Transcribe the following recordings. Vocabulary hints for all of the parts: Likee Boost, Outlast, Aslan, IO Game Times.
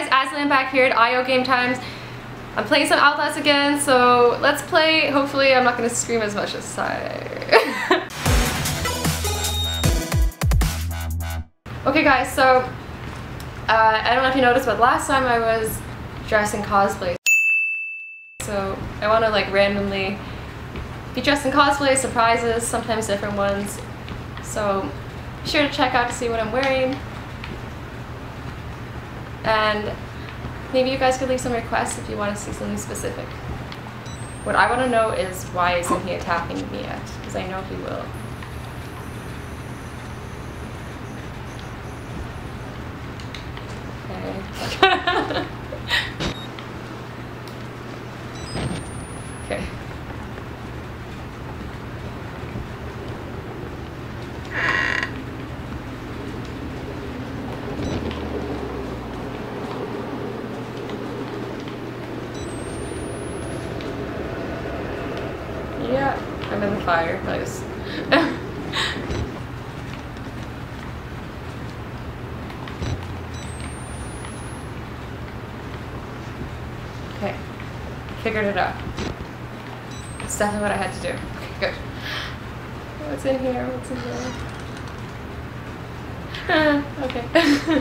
guys, Aslan back here at IO Game Times. I'm playing some Outlast again, so let's play. Hopefully I'm not going to scream as much as I... Okay guys, so I don't know if you noticed, but last time I was dressed in cosplay. So I want to like randomly be dressed in cosplay, surprises, sometimes different ones. So be sure to check out to see what I'm wearing. And maybe you guys could leave some requests if you want to see something specific. What I want to know is, why isn't he attacking me yet? Because I know he will. Okay. Okay. Yeah, I'm in the fireplace. Okay, figured it out. That's definitely what I had to do. Okay, good. What's in here? What's in here? Okay.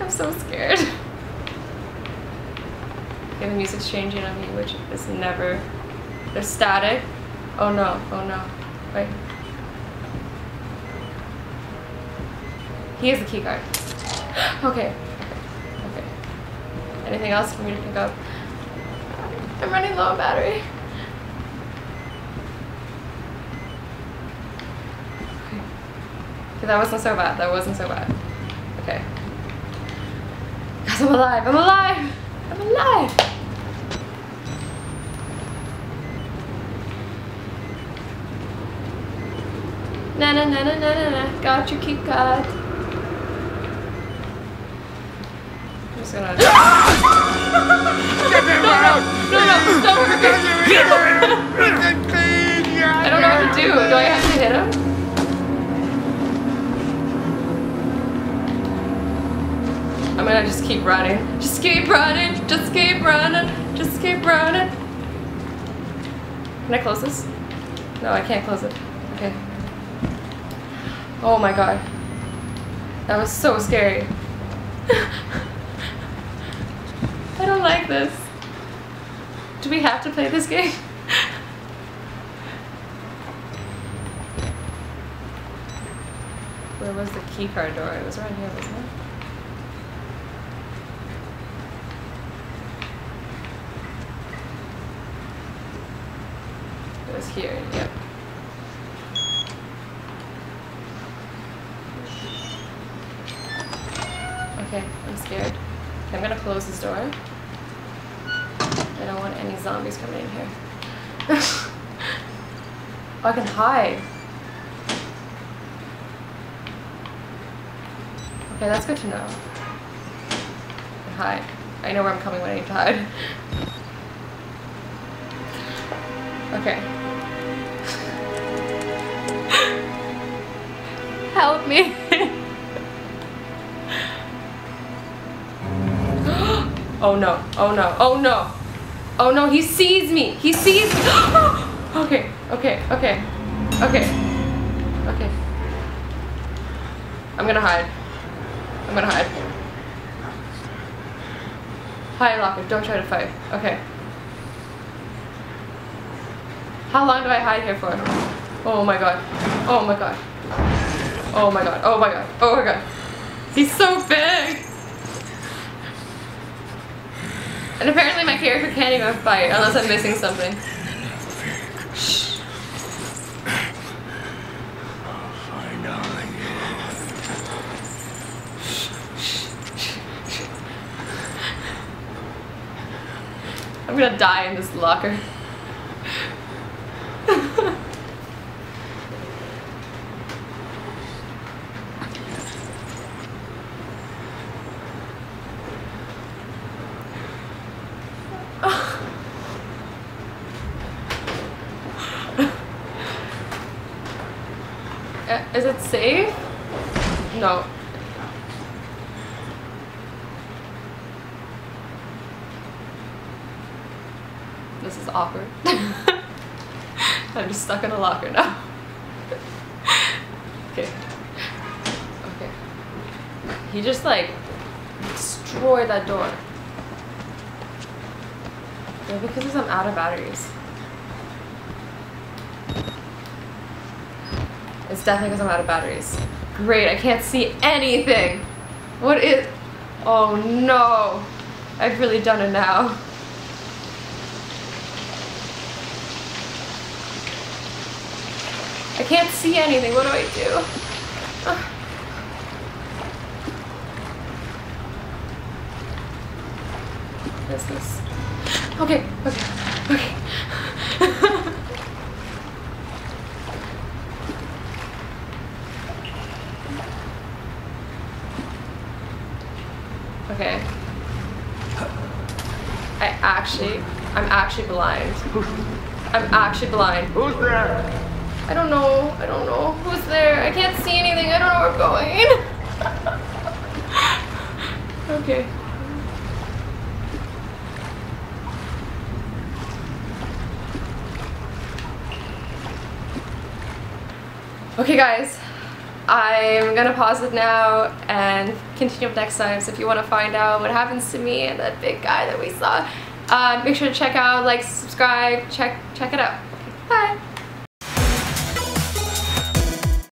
I'm so scared. Okay, the music's changing on me, which is never... There's static. Oh no, oh no. Wait. He has the key card. Okay. Okay. Anything else for me to pick up? I'm running low on battery. Okay, that wasn't so bad. That wasn't so bad. Okay. Guys, I'm alive! I'm alive! I'm alive! Na na na na na na. Got your key card. I'm just gonna... Get me out! No, no, no, don't hurt me! I don't know what to do. Do I have to hit him? I'm gonna just keep running. Just keep running. Just keep running. Just keep running. Can I close this? No, I can't close it. Okay. Oh my god. That was so scary. I don't like this. Do we have to play this game? Where was the key card door? It was right here, wasn't it? Was here, yep. Okay, I'm scared. Okay, I'm gonna close this door. I don't want any zombies coming in here. Oh, I can hide. Okay, that's good to know. Hide. I know where I'm coming when I need to hide. Okay. Help me. Oh no, oh no, oh no. Oh no, he sees me. He sees me. Okay, okay, okay, okay, okay. I'm gonna hide. I'm gonna hide. Hide, locker, don't try to fight. Okay. How long do I hide here for? Oh my god. Oh my god. Oh my god, oh my god, oh my god. He's so big! And apparently my character can't even fight unless I'm missing something. Shh. I'm gonna die in this locker. Is it safe? No. This is awkward. I'm just stuck in a locker now. Okay. Okay. He just like destroyed that door. Yeah, because I'm out of batteries. It's definitely because I'm out of batteries. Great, I can't see anything. What is... Oh no. I've really done it now. I can't see anything. What do I do? What is this? Okay, okay, okay. Okay. I'm actually blind. I'm actually blind. Who's there? I don't know. I don't know. Who's there? I can't see anything. I don't know where I'm going. Okay. Okay guys, I'm gonna pause it now and continue up next time. So if you want to find out what happens to me and that big guy that we saw, make sure to check out, like, subscribe, check it out. Okay, bye!